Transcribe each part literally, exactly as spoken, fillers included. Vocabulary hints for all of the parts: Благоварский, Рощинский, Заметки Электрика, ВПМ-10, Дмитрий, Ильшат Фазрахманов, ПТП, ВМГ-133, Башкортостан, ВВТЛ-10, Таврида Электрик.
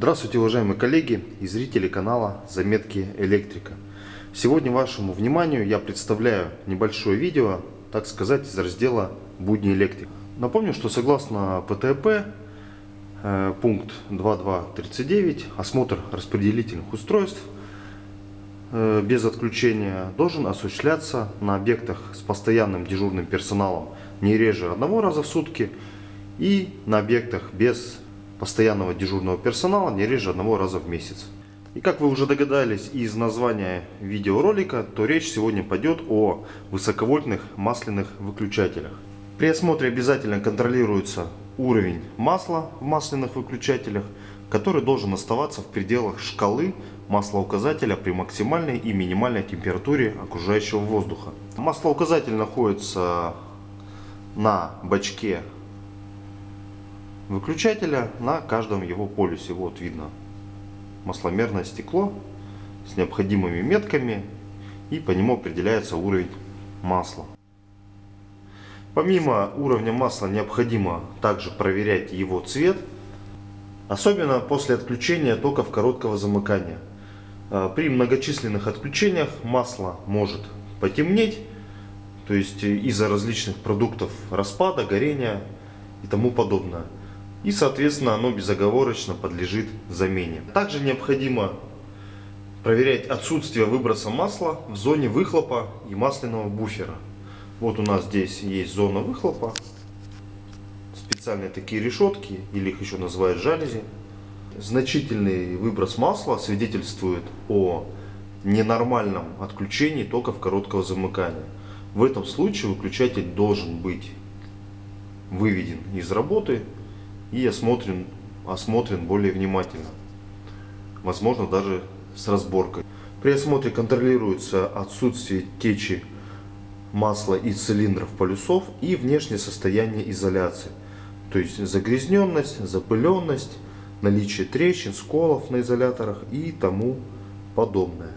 Здравствуйте, уважаемые коллеги и зрители канала Заметки Электрика. Сегодня вашему вниманию я представляю небольшое видео, так сказать, из раздела «Будни электрик». Напомню, что согласно ПТП, пункт два точка два точка тридцать девять, осмотр распределительных устройств без отключения должен осуществляться на объектах с постоянным дежурным персоналом не реже одного раза в сутки и на объектах без постоянного дежурного персонала не реже одного раза в месяц. И как вы уже догадались из названия видеоролика, то речь сегодня пойдет о высоковольтных масляных выключателях. При осмотре обязательно контролируется уровень масла в масляных выключателях, который должен оставаться в пределах шкалы маслоуказателя при максимальной и минимальной температуре окружающего воздуха. Маслоуказатель находится на бачке выключателя, на каждом его полюсе. Вот видно масломерное стекло с необходимыми метками, и по нему определяется уровень масла. Помимо уровня масла необходимо также проверять его цвет, особенно после отключения токов короткого замыкания. При многочисленных отключениях масло может потемнеть, то есть из-за различных продуктов распада, горения и тому подобное. И, соответственно, оно безоговорочно подлежит замене. Также необходимо проверять отсутствие выброса масла в зоне выхлопа и масляного буфера. Вот у нас здесь есть зона выхлопа, специальные такие решетки, или их еще называют жалюзи. Значительный выброс масла свидетельствует о ненормальном отключении токов короткого замыкания. В этом случае выключатель должен быть выведен из работы и осмотрен, осмотрен более внимательно, возможно даже с разборкой. При осмотре контролируется отсутствие течи масла из цилиндров полюсов и внешнее состояние изоляции, то есть загрязненность, запыленность, наличие трещин, сколов на изоляторах и тому подобное.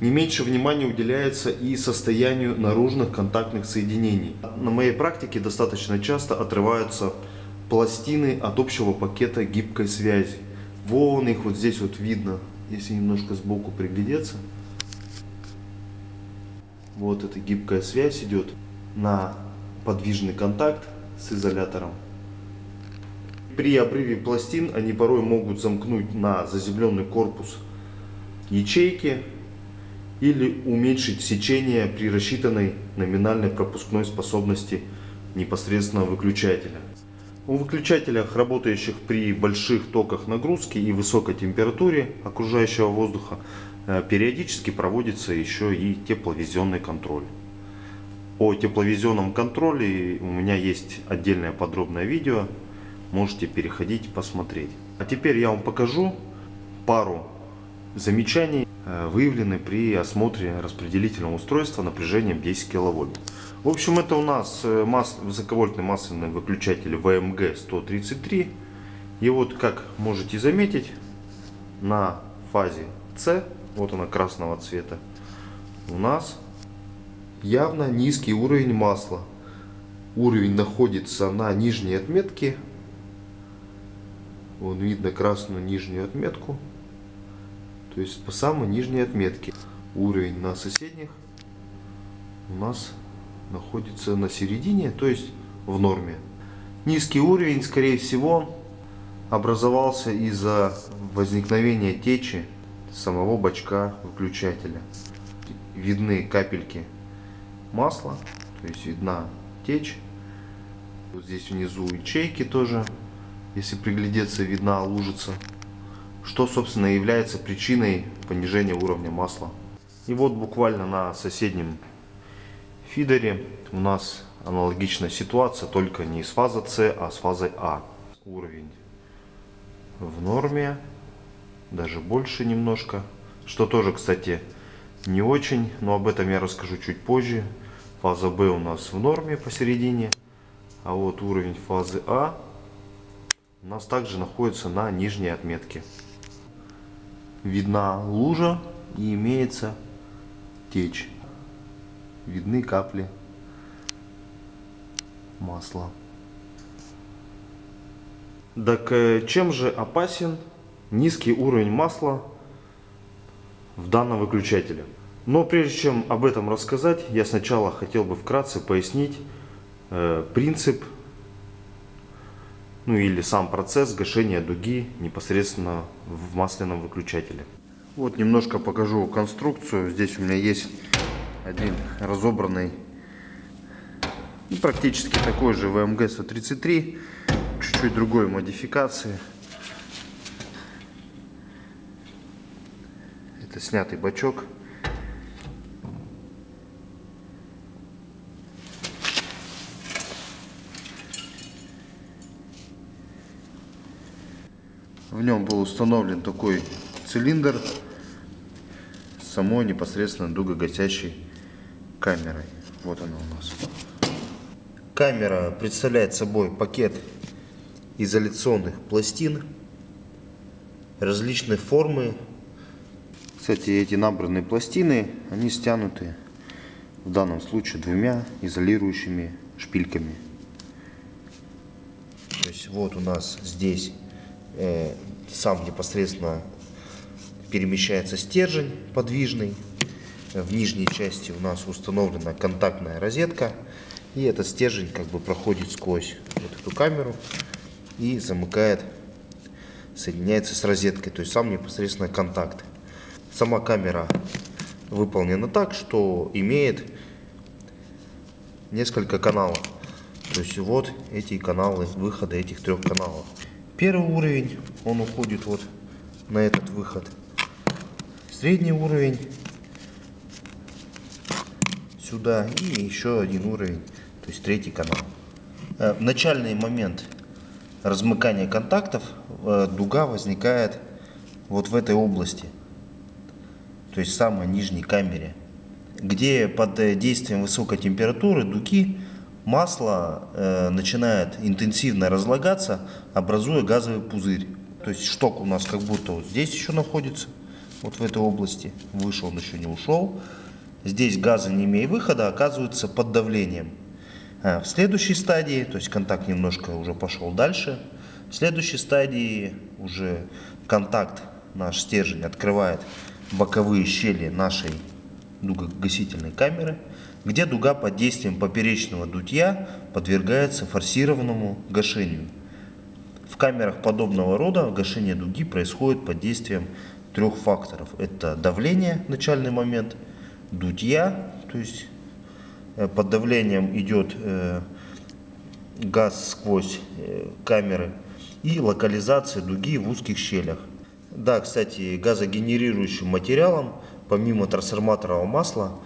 Не меньше внимания уделяется и состоянию наружных контактных соединений. На моей практике достаточно часто отрываются пластины от общего пакета гибкой связи. Вон их вот здесь вот видно, если немножко сбоку приглядеться. Вот эта гибкая связь идет на подвижный контакт с изолятором. При обрыве пластин они порой могут замкнуть на заземленный корпус ячейки или уменьшить сечение при рассчитанной номинальной пропускной способности непосредственно выключателя. У выключателей, работающих при больших токах нагрузки и высокой температуре окружающего воздуха, периодически проводится еще и тепловизионный контроль. О тепловизионном контроле у меня есть отдельное подробное видео, можете переходить посмотреть. А теперь я вам покажу пару замечаний, выявлены при осмотре распределительного устройства напряжением десять киловольт. В общем, это у нас масс... высоковольтный масляный выключатель вэ эм гэ сто тридцать три. И вот, как можете заметить, на фазе С, вот она красного цвета, у нас явно низкий уровень масла. Уровень находится на нижней отметке. Вон видно красную нижнюю отметку. То есть по самой нижней отметке. Уровень на соседних у нас находится на середине, то есть в норме. Низкий уровень, скорее всего, образовался из-за возникновения течи самого бачка выключателя. Видны капельки масла, то есть видна течь. Вот здесь внизу ячейки тоже, если приглядеться, видна лужица, что, собственно, является причиной понижения уровня масла. И вот буквально на соседнем фидере у нас аналогичная ситуация, только не с фазой С, а с фазой А. Уровень в норме, даже больше немножко, что тоже, кстати, не очень, но об этом я расскажу чуть позже. Фаза Б у нас в норме посередине, а вот уровень фазы А у нас также находится на нижней отметке. Видна лужа и имеется течь. Видны капли масла. Так чем же опасен низкий уровень масла в данном выключателе? Но прежде чем об этом рассказать, я сначала хотел бы вкратце пояснить э, принцип, ну или сам процесс гашения дуги непосредственно в масляном выключателе. Вот немножко покажу конструкцию. Здесь у меня есть один разобранный, ну, практически такой же вэ эм гэ сто тридцать три, чуть-чуть другой модификации. Это снятый бачок. В нем был установлен такой цилиндр с самой непосредственно дугогасящей камерой. Вот она у нас. Камера представляет собой пакет изоляционных пластин различной формы. Кстати, эти набранные пластины, они стянуты в данном случае двумя изолирующими шпильками. То есть вот у нас здесь сам непосредственно перемещается стержень подвижный. В нижней части у нас установлена контактная розетка. И этот стержень как бы проходит сквозь вот эту камеру и замыкает, соединяется с розеткой. То есть сам непосредственно контакт. Сама камера выполнена так, что имеет несколько каналов. То есть вот эти каналы выхода этих трех каналов. Первый уровень, он уходит вот на этот выход. Средний уровень сюда и еще один уровень, то есть третий канал. В начальный момент размыкания контактов дуга возникает вот в этой области, то есть в самой нижней камере, где под действием высокой температуры дуги масло э, начинает интенсивно разлагаться, образуя газовый пузырь. То есть шток у нас как будто вот здесь еще находится, вот в этой области. Выше он еще не ушел. Здесь газы, не имея выхода, оказываются под давлением. А в следующей стадии, то есть контакт немножко уже пошел дальше, в следующей стадии уже контакт, наш стержень открывает боковые щели нашей дугогасительной камеры, где дуга под действием поперечного дутья подвергается форсированному гашению. В камерах подобного рода гашение дуги происходит под действием трех факторов. Это давление, начальный момент, дутья, то есть под давлением идет газ сквозь камеры, и локализация дуги в узких щелях. Да, кстати, газогенерирующим материалом, помимо трансформаторного масла,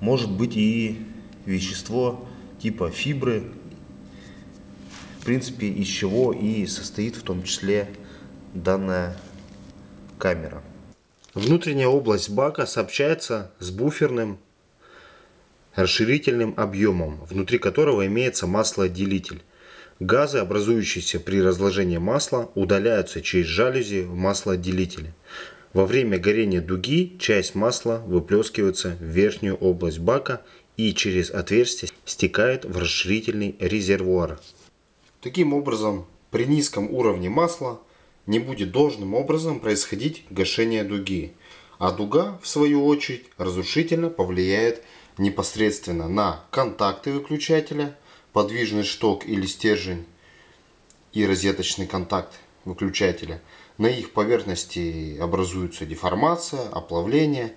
может быть и вещество типа фибры, в принципе, из чего и состоит в том числе данная камера. Внутренняя область бака сообщается с буферным расширительным объемом, внутри которого имеется маслоотделитель. Газы, образующиеся при разложении масла, удаляются через жалюзи в маслоотделителе. Во время горения дуги часть масла выплескивается в верхнюю область бака и через отверстие стекает в расширительный резервуар. Таким образом, при низком уровне масла не будет должным образом происходить гашение дуги, а дуга, в свою очередь, разрушительно повлияет непосредственно на контакты выключателя, подвижный шток или стержень и розеточный контакт выключателя. На их поверхности образуется деформация, оплавление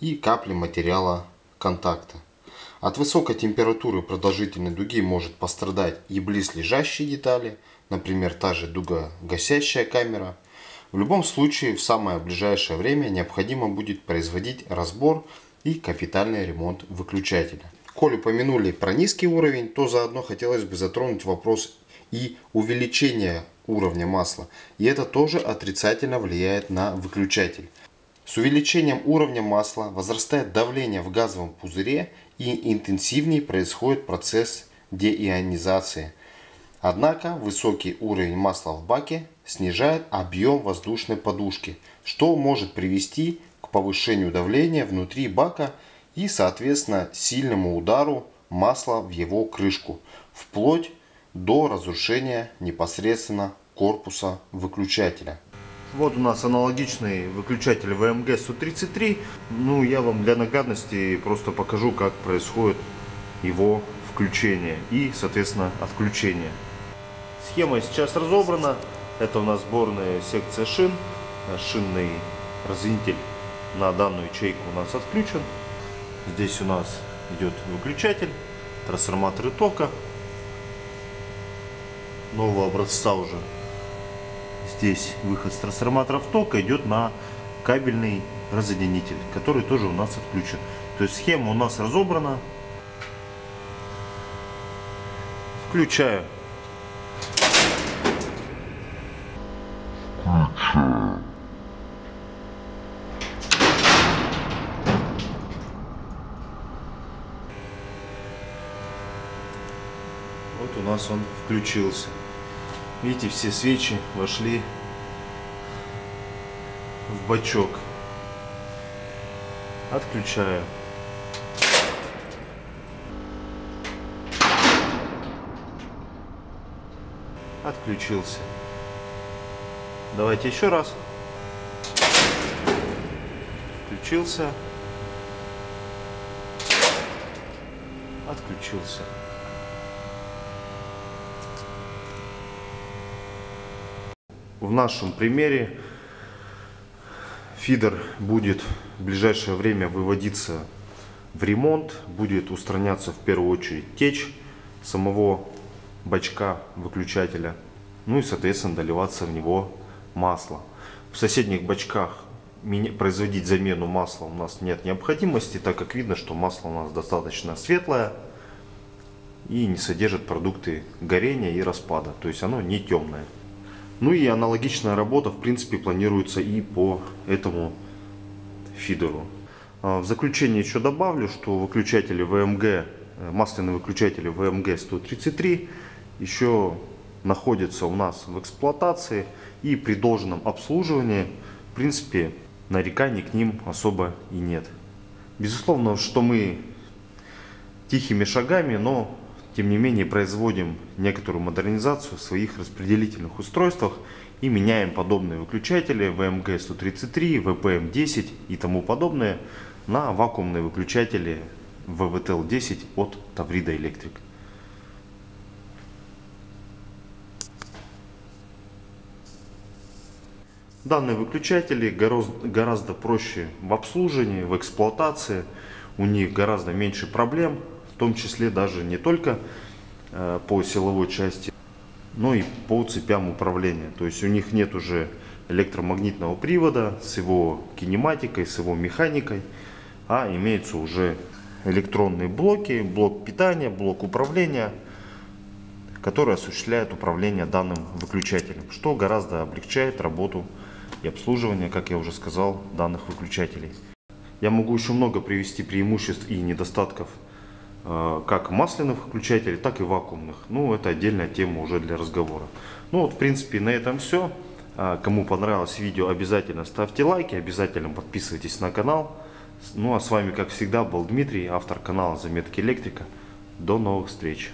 и капли материала контакта. От высокой температуры продолжительной дуги может пострадать и близлежащие детали, например, та же дугогасящая камера. В любом случае, в самое ближайшее время необходимо будет производить разбор и капитальный ремонт выключателя. Коль упомянули про низкий уровень, то заодно хотелось бы затронуть вопрос и увеличения уровня масла, и это тоже отрицательно влияет на выключатель. С увеличением уровня масла возрастает давление в газовом пузыре и интенсивнее происходит процесс деионизации. Однако высокий уровень масла в баке снижает объем воздушной подушки, что может привести к повышению давления внутри бака и, соответственно, сильному удару масла в его крышку, вплоть до разрушения непосредственно корпуса выключателя. Вот у нас аналогичный выключатель вэ эм гэ сто тридцать три. Ну, я вам для наглядности просто покажу, как происходит его включение и, соответственно, отключение. Схема сейчас разобрана. Это у нас сборная секция шин. Шинный разъединитель на данную ячейку у нас отключен. Здесь у нас идет выключатель, трансформаторы тока нового образца уже. Здесь выход с трансформаторов тока идет на кабельный разъединитель, который тоже у нас отключен. То есть схема у нас разобрана. Включаю. Вот у нас он включился. Видите, все свечи вошли в бачок. Отключаю. Отключился. Давайте еще раз. Включился. Отключился. В нашем примере фидер будет в ближайшее время выводиться в ремонт, будет устраняться в первую очередь течь самого бачка выключателя, ну и соответственно доливаться в него масло. В соседних бачках производить замену масла у нас нет необходимости, так как видно, что масло у нас достаточно светлое и не содержит продукты горения и распада, то есть оно не темное. Ну и аналогичная работа, в принципе, планируется и по этому фидеру. В заключение еще добавлю, что выключатели вэ эм гэ, масляные выключатели вэ эм гэ сто тридцать три еще находятся у нас в эксплуатации. И при должном обслуживании, в принципе, нареканий к ним особо и нет. Безусловно, что мы тихими шагами, но... тем не менее, производим некоторую модернизацию в своих распределительных устройствах и меняем подобные выключатели вэ эм гэ сто тридцать три, вэ пэ эм десять и тому подобное на вакуумные выключатели вэ вэ тэ эл десять от Таврида Электрик. Данные выключатели гораздо проще в обслуживании, в эксплуатации, у них гораздо меньше проблем. В том числе даже не только по силовой части, но и по цепям управления. То есть у них нет уже электромагнитного привода с его кинематикой, с его механикой, а имеются уже электронные блоки, блок питания, блок управления, который осуществляет управление данным выключателем, что гораздо облегчает работу и обслуживание, как я уже сказал, данных выключателей. Я могу еще много привести преимуществ и недостатков как масляных выключателей, так и вакуумных. Ну, это отдельная тема уже для разговора. Ну вот, в принципе, на этом все. Кому понравилось видео, обязательно ставьте лайки, обязательно подписывайтесь на канал. Ну а с вами, как всегда, был Дмитрий, автор канала Заметки Электрика. До новых встреч!